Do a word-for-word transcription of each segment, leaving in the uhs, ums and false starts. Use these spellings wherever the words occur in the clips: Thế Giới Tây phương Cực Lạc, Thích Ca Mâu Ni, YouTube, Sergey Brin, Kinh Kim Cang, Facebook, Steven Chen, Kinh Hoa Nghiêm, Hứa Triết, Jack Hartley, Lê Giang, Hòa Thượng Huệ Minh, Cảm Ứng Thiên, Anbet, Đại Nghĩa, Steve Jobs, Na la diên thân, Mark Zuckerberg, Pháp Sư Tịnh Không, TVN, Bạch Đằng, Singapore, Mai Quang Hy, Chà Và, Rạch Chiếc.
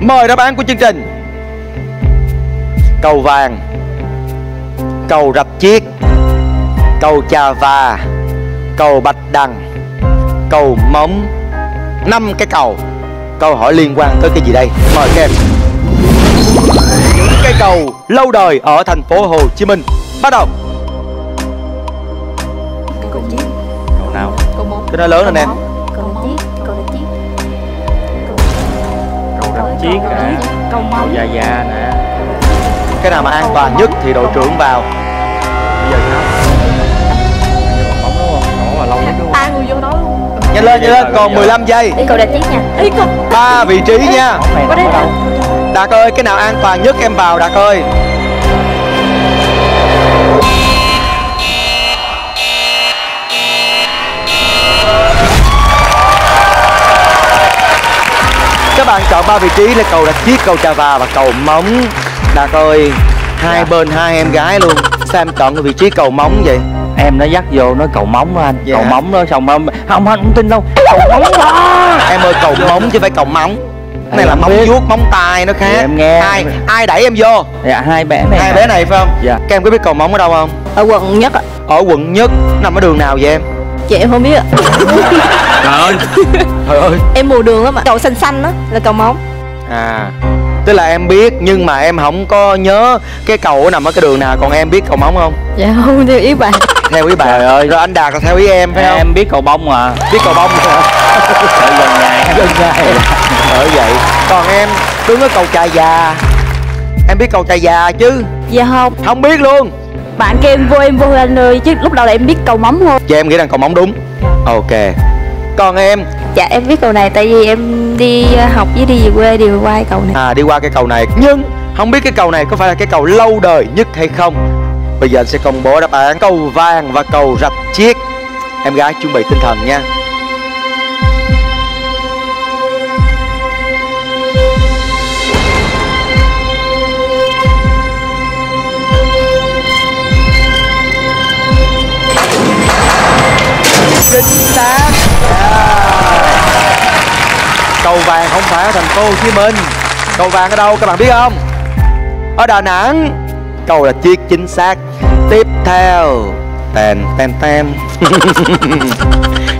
Mời đáp án của chương trình: cầu vàng, cầu rạch chiếc, cầu chà và, cầu bạch đằng, cầu móng. Năm cái cầu. Câu hỏi liên quan tới cái gì đây? Mời các em. Những cây cầu lâu đời ở thành phố Hồ Chí Minh. Bắt đầu. Cầu chiếc. Cầu nào? Cầu móng. Cái đó lớn lên em. Cầu móng. Cầu rạch chiếc. Cầu rạch chiếc nè. Cầu móng. Cầu già già nè. Cái nào mà an toàn nhất thì đội trưởng vào. Bây giờ sao? Móng đúng không? Móng mà lâu nhất đúng không? Ai người vô đó luôn. Nhanh lên, nhanh lên, còn mười lăm giây. Đi cầu đặt chiếc nha. Ba vị trí nha. Đạt ơi, cái nào an toàn nhất em vào Đạt ơi. Các bạn chọn ba vị trí là cầu đặt chiếc, cầu chà và và cầu móng. Đạt ơi, hai bên hai em gái luôn. Sao em chọn cái vị trí cầu móng vậy? Em nó dắt vô nó cầu móng đó anh. Dạ. Cầu móng đó xong mà không anh không tin đâu. Cầu móng đó. Em ơi, cầu móng chứ phải cầu móng. Cái này là móng vuốt, móng tay nó khác. Dạ, em nghe. Ai ai đẩy em vô? Dạ hai bé này. Hai bé này phải không? Dạ. Các em có biết cầu móng ở đâu không? Ở quận Nhất ạ. Ở quận Nhất nằm ở đường nào vậy em? Chị em không biết ạ. Trời ơi. Trời ơi. Em mù đường lắm ạ. Cầu xanh xanh đó là cầu móng. À. Tức là em biết nhưng mà em không có nhớ cái cầu nằm ở cái đường nào. Còn em biết cầu móng không? Dạ không, theo ý bạn. Theo ý bạn. Trời ơi. Rồi anh Đạt là theo ý em phải em không? Em biết cầu bông mà. Biết cầu bông hả? Ở gần nhà em. Gần nhà em. Ở vậy. Còn em đứng ở cầu chà già. Em biết cầu chà già chứ? Dạ không. Không biết luôn. Bạn kêu em vô em vô anh ơi. Chứ lúc đầu là em biết cầu móng thôi. Dạ em nghĩ rằng cầu móng đúng. Ok. Còn em? Dạ em biết cầu này tại vì em đi học với đi về quê đều qua cầu này. À, đi qua cái cầu này. Nhưng không biết cái cầu này có phải là cái cầu lâu đời nhất hay không. Bây giờ anh sẽ công bố đáp án: cầu vàng và cầu rạch chiếc. Em gái chuẩn bị tinh thần nha. Chính xác. Cầu vàng không phải ở thành phố Hồ Chí Minh. Cầu vàng ở đâu các bạn biết không? Ở Đà Nẵng. Cầu là chiếc chính xác. Tiếp theo. Tên tên tên.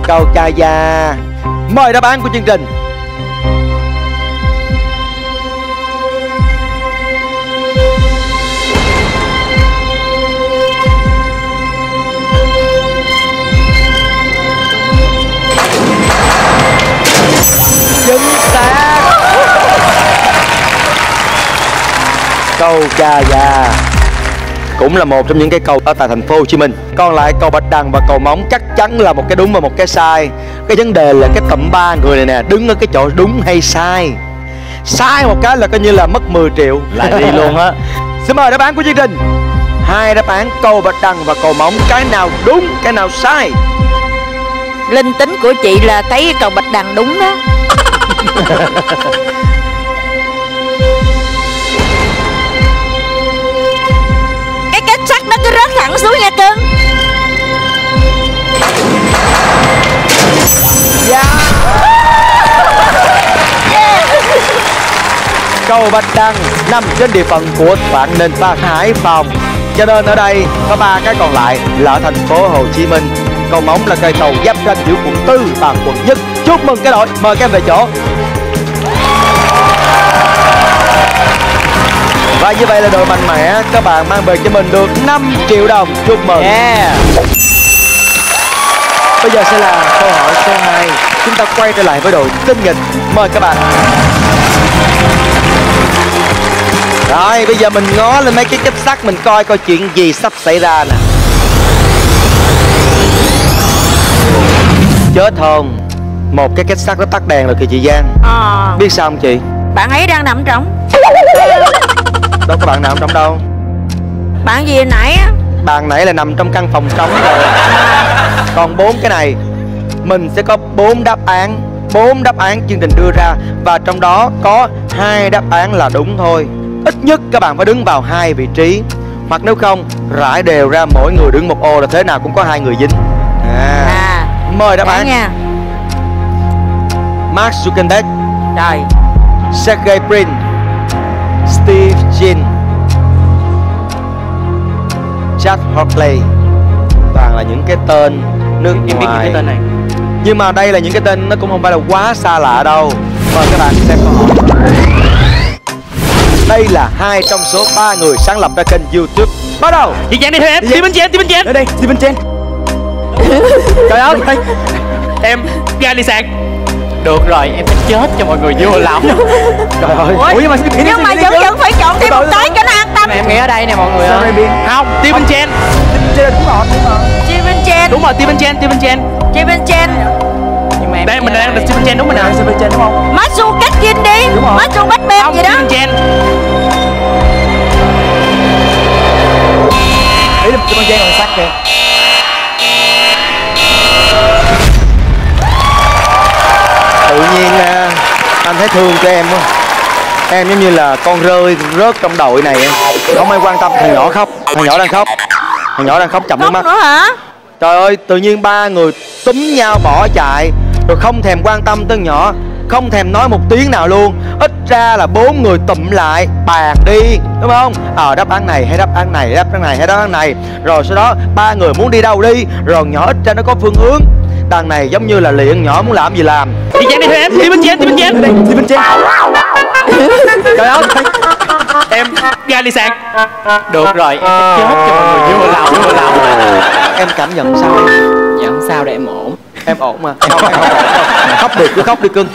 Cầu chà già. Mời đáp án của chương trình. Chính xác. Cầu chà già cũng là một trong những cái cầu ở tại thành phố Hồ Chí Minh. Còn lại cầu Bạch Đằng và cầu Móng chắc chắn là một cái đúng và một cái sai. Cái vấn đề là cái tầm ba người này nè đứng ở cái chỗ đúng hay sai. Sai một cái là coi như là mất mười triệu lại đi luôn á. Xin mời đáp án của chương trình. Hai đáp án cầu Bạch Đằng và cầu Móng, cái nào đúng cái nào sai? Linh tính của chị là thấy cầu Bạch Đằng đúng đó. Cứ rớt thẳng xuống nha cưng. Yeah. Yeah. Cầu Bạch Đằng nằm trên địa phận của Quảng Ninh và Hải Phòng, cho nên ở đây có ba cái còn lại là ở thành phố Hồ Chí Minh. Cầu Móng là cây cầu giáp ranh giữa quận Tư và quận Nhất. Chúc mừng cái đội, mời các em về chỗ. Và như vậy là đội mạnh mẽ, các bạn mang về cho mình được năm triệu đồng. Chúc mừng. Yeah. Bây giờ sẽ là câu hỏi số hai. Chúng ta quay trở lại với đội tinh nghịch. Mời các bạn. Rồi, bây giờ mình ngó lên mấy cái kết sắt, mình coi coi chuyện gì sắp xảy ra nè. Chết không? Một cái kết sắt nó tắt đèn rồi kìa chị Giang. À. Biết sao không chị? Bạn ấy đang nằm trống. Đâu có bạn nào trong đâu. Bạn gì nãy á? Bạn nãy là nằm trong căn phòng trống rồi. Còn bốn cái này, mình sẽ có bốn đáp án. Bốn đáp án chương trình đưa ra và trong đó có hai đáp án là đúng thôi. Ít nhất các bạn phải đứng vào hai vị trí, hoặc nếu không rải đều ra mỗi người đứng một ô là thế nào cũng có hai người dính. À. À, mời đáp án nha. Mark Zuckerberg. Trời. Sergey Brin, Steve Jobs, Jack Hartley, toàn là những cái tên nước ngoài. Em biết những cái tên này. Nhưng mà đây là những cái tên nó cũng không phải là quá xa lạ đâu. Mời các bạn xem câu hỏi. Đây là hai trong số ba người sáng lập ra kênh YouTube. Bắt đầu. Chị Giang đi theo em. Đi bên trên, đi bên trên. Đi đi, đi bên trên. Trời ơi. Em ra đi sạc. Được rồi, em sẽ chết cho mọi người vui lòng. Trời ơi. Ủa, Ủa, nhưng mà, nhưng mà vẫn vẫn phải chọn thêm một cái cho nó an tâm. Em nghĩ ở đây nè mọi người ơi. Không, Steven Chen. Steven Chen đúng rồi, đúng rồi. Steven Chen. Đúng rồi, Steven Chen, Steven Chen. Steven Chen. Nhưng mà em đây mình đang là Steven Chen đúng rồi nè, Steven Chen đúng không? Mark Zuckerberg đi. Đúng rồi. Mark Zuckerberg gì đó. Steven Chen. Ý là Steven Chen còn sắc kìa. Tự nhiên anh thấy thương cho em quá. Em giống như là con rơi rớt trong đội này, em không ai quan tâm. Thằng nhỏ khóc, thằng nhỏ đang khóc, thằng nhỏ đang khóc chậm nước mắt nữa hả? Trời ơi, tự nhiên ba người túm nhau bỏ chạy rồi không thèm quan tâm tới nhỏ, không thèm nói một tiếng nào luôn. Ít ra là bốn người tụm lại bàn đi, đúng không? Ờ à, đáp án này hay đáp án này, đáp án này hay đáp án này, rồi sau đó ba người muốn đi đâu đi, rồi nhỏ ít ra nó có phương hướng. Đằng này giống như là liền nhỏ muốn làm gì làm. Đi chén đi theo em, đi bên trên, đi bên trên. Đi, đi bên trên. Trời ơi. Em ra đi sạc. Được rồi, em sẽ chết cho mọi người vui lòng, vui lòng. Em cảm nhận sao? Dạ không sao để em ổn. Em ổn mà. Em không, em không, không. Khóc được cứ khóc đi cưng.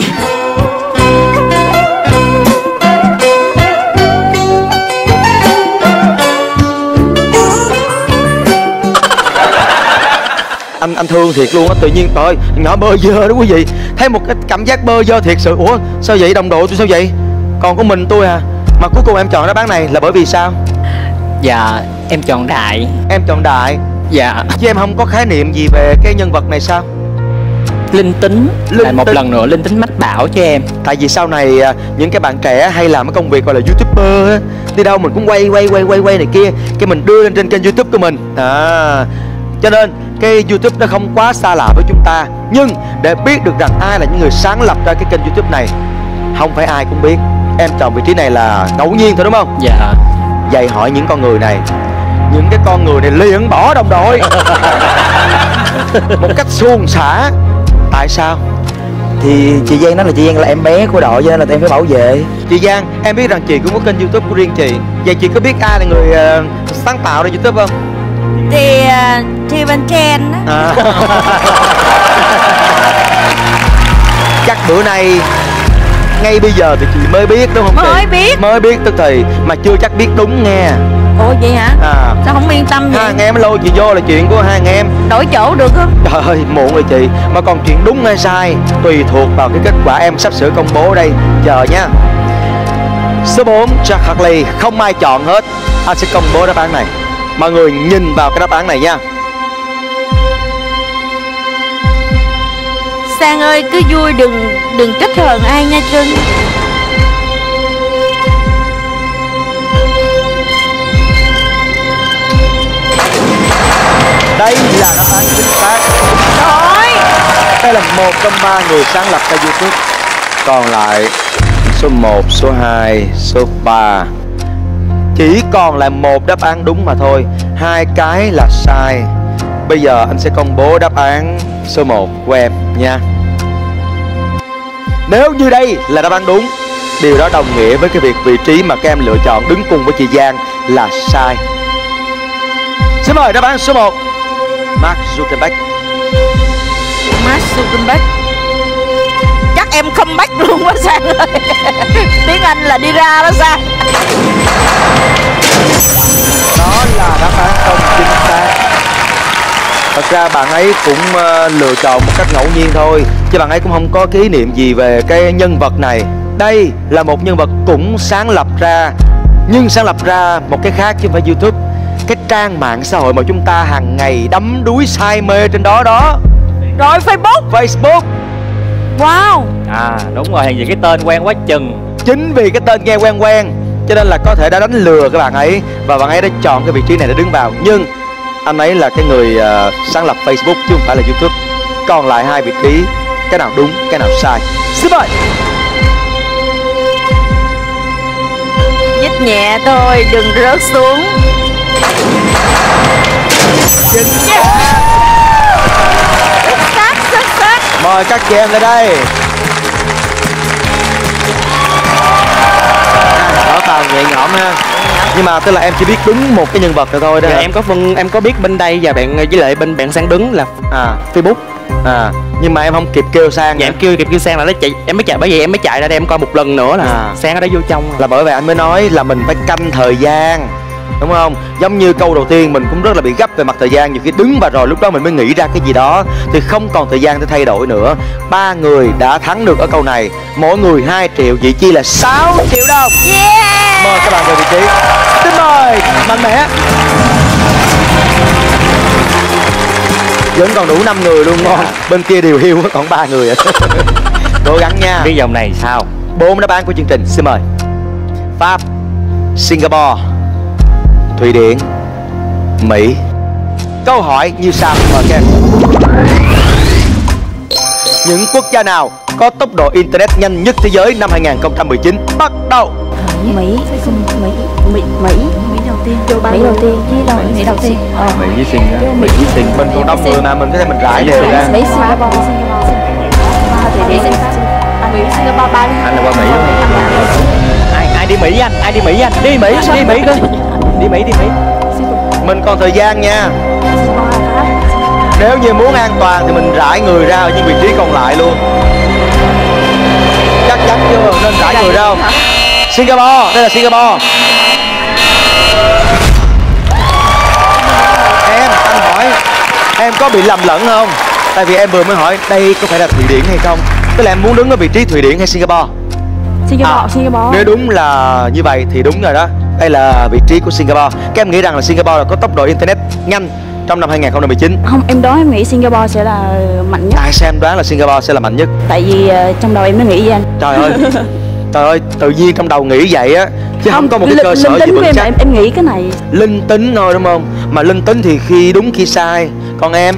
Anh, anh thương thiệt luôn á, tự nhiên trời nhỏ bơ vơ đó quý vị. Thấy một cái cảm giác bơ vơ thiệt sự. Ủa sao vậy, đồng đội tôi sao vậy, còn có mình tôi à? Mà cuối cùng em chọn đáp án này là bởi vì sao? Dạ em chọn Đại. Em chọn Đại. Dạ. Chứ em không có khái niệm gì về cái nhân vật này sao? Linh tính. Linh là một tính. Lần nữa linh tính mách bảo cho em. Tại vì sau này những cái bạn trẻ hay làm cái công việc gọi là YouTuber á, đi đâu mình cũng quay quay quay quay quay này kia, cái mình đưa lên trên kênh YouTube của mình à. Cho nên cái YouTube nó không quá xa lạ với chúng ta. Nhưng để biết được rằng ai là những người sáng lập ra cái kênh YouTube này, không phải ai cũng biết. Em chọn vị trí này là ngẫu nhiên thôi đúng không? Dạ. Vậy hỏi những con người này, những cái con người này liền bỏ đồng đội một cách suôn sẻ. Tại sao? Thì chị Giang nói là chị Giang là em bé của đội, cho nên là em phải bảo vệ. Chị Giang, em biết rằng chị cũng có kênh YouTube của riêng chị. Vậy chị có biết ai là người uh, sáng tạo ra YouTube không? Thì Steven Chen á. Chắc bữa nay ngay bây giờ thì chị mới biết đúng không? Mới chị? biết. Mới biết tức thì mà chưa chắc biết đúng nghe. Ủa vậy hả? À. Sao không yên tâm vậy? Hai anh em lôi chị vô là chuyện của hai anh em. Đổi chỗ được không? Trời ơi muộn rồi chị. Mà còn chuyện đúng hay sai tùy thuộc vào cái kết quả em sắp sửa công bố đây. Chờ nha. Số bốn Jack Hartley. Không ai chọn hết. Anh sẽ công bố đáp án này. Mọi người nhìn vào cái đáp án này nha. Sang ơi cứ vui đừng đừng trách hờn ai nha Trưng. Đây là đáp án chính xác. Rồi. Đây là một trong ba người sáng lập ra YouTube. Còn lại số một, số hai, số ba. Chỉ còn là một đáp án đúng mà thôi, hai cái là sai. Bây giờ anh sẽ công bố đáp án số một của em nha. Nếu như đây là đáp án đúng, điều đó đồng nghĩa với cái việc vị trí mà các em lựa chọn đứng cùng với chị Giang là sai. Xin mời đáp án số một, Mark Zuckerberg. Mark Zuckerberg. Chắc em không bắt luôn quá Sang ơi. Tiếng Anh là đi ra đó Sang. Đó là đáp án không chính xác. Thật ra bạn ấy cũng uh, lựa chọn một cách ngẫu nhiên thôi, chứ bạn ấy cũng không có kỷ niệm gì về cái nhân vật này. Đây là một nhân vật cũng sáng lập ra, nhưng sáng lập ra một cái khác chứ không phải YouTube, cái trang mạng xã hội mà chúng ta hàng ngày đắm đuối say mê trên đó đó. Rồi Facebook. Facebook. Wow. À đúng rồi, vì cái tên quen quá chừng. Chính vì cái tên nghe quen quen cho nên là có thể đã đánh lừa các bạn ấy, và bạn ấy đã chọn cái vị trí này để đứng vào. Nhưng anh ấy là cái người uh, sáng lập Facebook chứ không phải là YouTube. Còn lại hai vị trí, cái nào đúng, cái nào sai. Xin mời. nhích nhẹ thôi, đừng rớt xuống. Chính xác. Xuất sắc, xuất sắc. Mời các chị em lên đây. Rõ tàu nhẹ nhõm ha. Nhưng mà tức là em chỉ biết đúng một cái nhân vật rồi thôi đó. Dạ, em có phân, em có biết bên đây và bạn với lại bên bạn Sang đứng là à, Facebook. À, nhưng mà em không kịp kêu Sang. Dạ, em kêu kịp kêu Sang là nó chạy, em mới chạy, bởi vì em mới chạy ra đây em coi một lần nữa là à. Sang ở đó vô trong rồi. Là bởi vậy anh mới nói là mình phải canh thời gian, đúng không? Giống như câu đầu tiên mình cũng rất là bị gấp về mặt thời gian, nhiều khi đứng và rồi lúc đó mình mới nghĩ ra cái gì đó thì không còn thời gian để thay đổi nữa. Ba người đã thắng được ở câu này, mỗi người hai triệu, chị Chi là sáu triệu đồng. Yeah. Mời các bạn về vị trí. Xin mời, mạnh mẽ. Vẫn còn đủ năm người luôn, ngon. Bên kia điều hiu còn ba người ạ. Cố gắng nha. Cái vòng này sao? Bốn đáp án của chương trình, xin mời. Pháp, Singapore, Thụy Điển, Mỹ. Câu hỏi như sau, mời các em. Những quốc gia nào có tốc độ internet nhanh nhất thế giới năm hai nghìn không trăm mười chín? Bắt đầu. Mỹ, Mỹ, Mỹ, Mỹ. Mỹ đầu tiên, Mỹ đầu tiên, Mỹ đầu tiên, Mỹ với Sinh, Mỹ với Sinh, mình cũng đông người mà mình có thể mình rải đều ra. Mỹ, Singapore, Mỹ, Singapore, ba. Anh là qua Mỹ. Ai ai đi Mỹ với anh? Ai đi Mỹ với anh? Đi Mỹ, đi Mỹ cơ. Đi Mỹ, đi Mỹ. Mình còn thời gian nha. Nếu như muốn an toàn thì mình rải người ra ở những vị trí còn lại luôn. Chắc chắn chưa nên rải người ra không? Singapore, đây là Singapore. Em, anh hỏi em có bị lầm lẫn không? Tại vì em vừa mới hỏi đây có phải là Thụy Điển hay không? Tức là em muốn đứng ở vị trí Thụy Điển hay Singapore? Singapore, à, Singapore. Nếu đúng là như vậy thì đúng rồi đó. Đây là vị trí của Singapore. Các em nghĩ rằng là Singapore là có tốc độ internet nhanh trong năm hai nghìn không trăm mười chín? Không, em đoán em nghĩ Singapore sẽ là mạnh nhất. Tại sao em đoán là Singapore sẽ là mạnh nhất? Tại vì uh, trong đầu em nó nghĩ vậy anh. Trời ơi. Trời ơi, tự nhiên trong đầu nghĩ vậy á chứ không, không có một cái cơ sở gì vững chắc. Em, em nghĩ cái này linh tính thôi đúng không? Mà linh tính thì khi đúng khi sai. Còn em?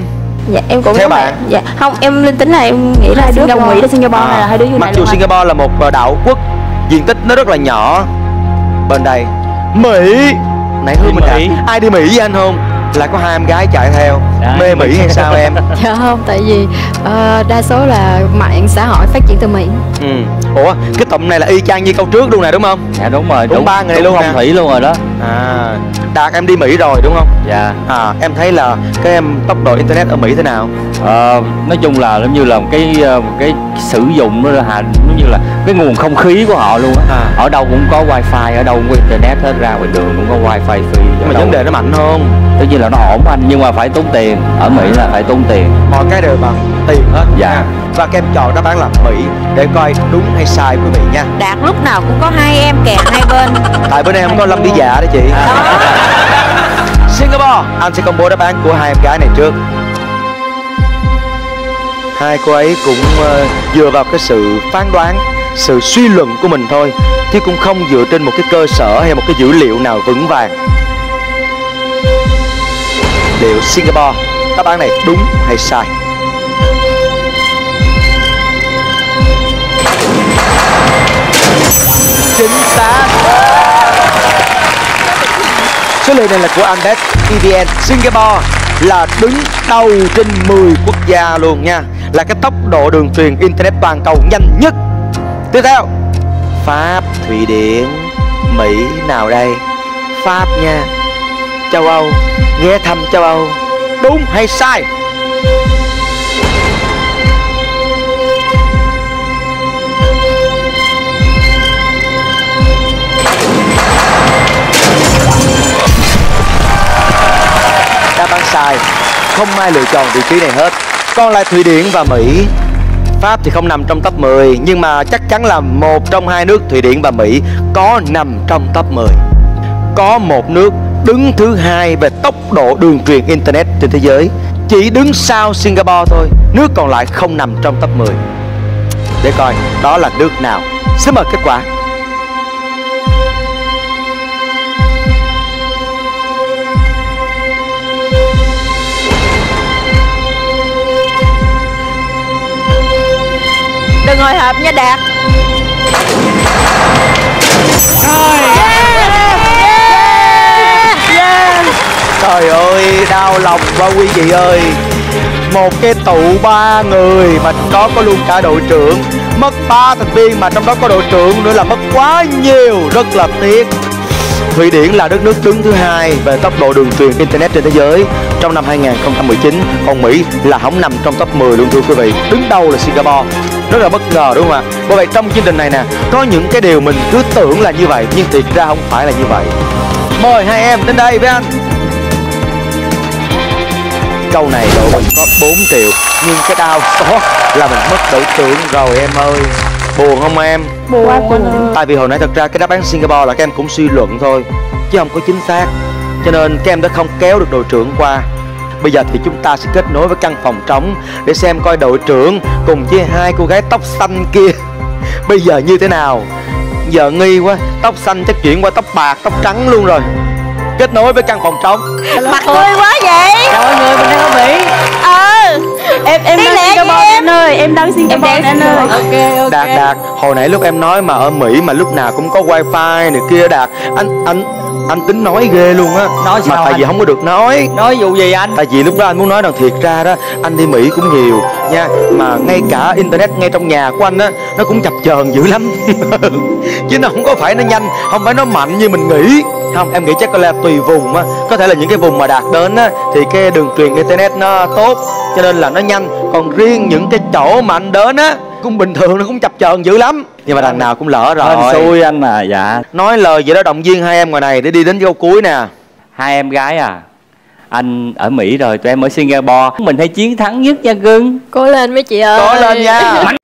Dạ em cũng theo bạn. Dạ không, em linh tính là em nghĩ là Singapore. Đồng ý là Singapore à, là hai đứa như này. Mặc dù Singapore là một đảo quốc diện tích nó rất là nhỏ. Bên đây Mỹ. Nãy hứa mình Mỹ. Ai đi Mỹ với anh không? Là có hai em gái chạy theo. Đấy, mê Mỹ hay sao em? Dạ không, tại vì uh, đa số là mạng xã hội phát triển từ Mỹ. Ừ. Ủa, cái tụm này là y chang như câu trước luôn nè đúng không? Dạ đúng rồi, đúng ba người này luôn không Thủy luôn rồi đó. À, Đạt em đi Mỹ rồi đúng không? Dạ. À, em thấy là cái em tốc độ internet ở Mỹ thế nào? À, nói chung là giống như là một cái một cái sử dụng nó là giống như là cái nguồn không khí của họ luôn á. À. Ở đâu cũng có wifi, ở đâu cũng có internet hết, ra ngoài đường cũng có wifi free. Nhưng mà vấn đề nó mạnh không? Tất nhiên là nó ổn anh, nhưng mà phải tốn tiền. Ở Mỹ là phải tốn tiền. Mọi cái đều bằng tiền hết. Dạ. Và các em chọn đáp án là Mỹ để coi đúng hay sai quý vị nha. Đạt lúc nào cũng có hai em kèm hai bên. Tại bên em không có Lâm Lý Dạ đó chị. Đó. Singapore. Anh sẽ công bố đáp án của hai em gái này trước. Hai cô ấy cũng uh, dựa vào cái sự phán đoán, sự suy luận của mình thôi, chứ cũng không dựa trên một cái cơ sở hay một cái dữ liệu nào vững vàng. Liệu Singapore đáp án này đúng hay sai? Chính xác. Số liệu này là của Anbet tê vê en. Singapore là đứng đầu trên mười quốc gia luôn nha. Là cái tốc độ đường truyền internet toàn cầu nhanh nhất. Tiếp theo Pháp, Thụy Điển, Mỹ nào đây? Pháp nha. Châu Âu, ghé thăm châu Âu. Đúng hay sai? Đáp án sai. Không ai lựa chọn vị trí này hết. Còn lại Thụy Điển và Mỹ. Pháp thì không nằm trong top mười, nhưng mà chắc chắn là một trong hai nước Thụy Điển và Mỹ có nằm trong top mười. Có một nước đứng thứ hai về tốc độ đường truyền internet trên thế giới, chỉ đứng sau Singapore thôi. Nước còn lại không nằm trong top mười. Để coi đó là nước nào. Xin mời kết quả. Đừng hồi hộp nha Đạt. Rồi. Yeah. Trời ơi, đau lòng quá quý vị ơi. Một cái tụ ba người mà trong đó có luôn cả đội trưởng. Mất ba thành viên mà trong đó có đội trưởng nữa là mất quá nhiều, rất là tiếc. Thụy Điển là đất nước đứng thứ hai về tốc độ đường truyền Internet trên thế giới trong năm hai nghìn không trăm mười chín. Còn Mỹ là không nằm trong top mười luôn thưa quý vị. Đứng đầu là Singapore. Rất là bất ngờ đúng không ạ? Bởi vậy trong chương trình này nè, có những cái điều mình cứ tưởng là như vậy nhưng thiệt ra không phải là như vậy. Mời hai em đến đây với anh. Câu này đội mình có bốn triệu nhưng cái đau xót là mình mất đội trưởng rồi em ơi. Buồn không em? Buồn. Tại vì hồi nãy thật ra cái đáp án Singapore là các em cũng suy luận thôi chứ không có chính xác, cho nên các em đã không kéo được đội trưởng qua. Bây giờ thì chúng ta sẽ kết nối với căn phòng trống để xem coi đội trưởng cùng với hai cô gái tóc xanh kia bây giờ như thế nào. Giờ nghi quá, tóc xanh chắc chuyển qua tóc bạc, tóc trắng luôn rồi. Kết nối với căn phòng trống. Mặt tươi quá vậy. Trời ơi, mình đang ở Mỹ. Ờ. Em em đang Singapore anh ơi, em đang Singapore anh ơi. Ok ok. Đạt Đạt, hồi nãy lúc em nói mà ở Mỹ mà lúc nào cũng có wifi này kia Đạt, anh anh anh tính nói ghê luôn á. Nói sao mà tại anh? Vì không có được nói. Nói vụ gì anh? Tại vì lúc đó anh muốn nói rằng thiệt ra đó, anh đi Mỹ cũng nhiều nha, mà ngay cả internet ngay trong nhà của anh á nó cũng chập chờn dữ lắm. Chứ nó không có phải nó nhanh, không phải nó mạnh như mình nghĩ. Không, em nghĩ chắc có lẽ tùy vùng á, có thể là những cái vùng mà Đạt đến á thì cái đường truyền internet nó tốt cho nên là nó nhanh, còn riêng những cái chỗ mà anh đến á cũng bình thường, nó cũng chập chờn dữ lắm. Nhưng mà đằng nào cũng lỡ rồi. Hên xui anh à. Dạ. Nói lời gì đó động viên hai em ngoài này để đi đến câu cuối nè. Hai em gái à, anh ở Mỹ rồi, tụi em ở Singapore. Mình hãy chiến thắng nhất nha cưng. Cố lên mấy chị ơi. Cố lên nha.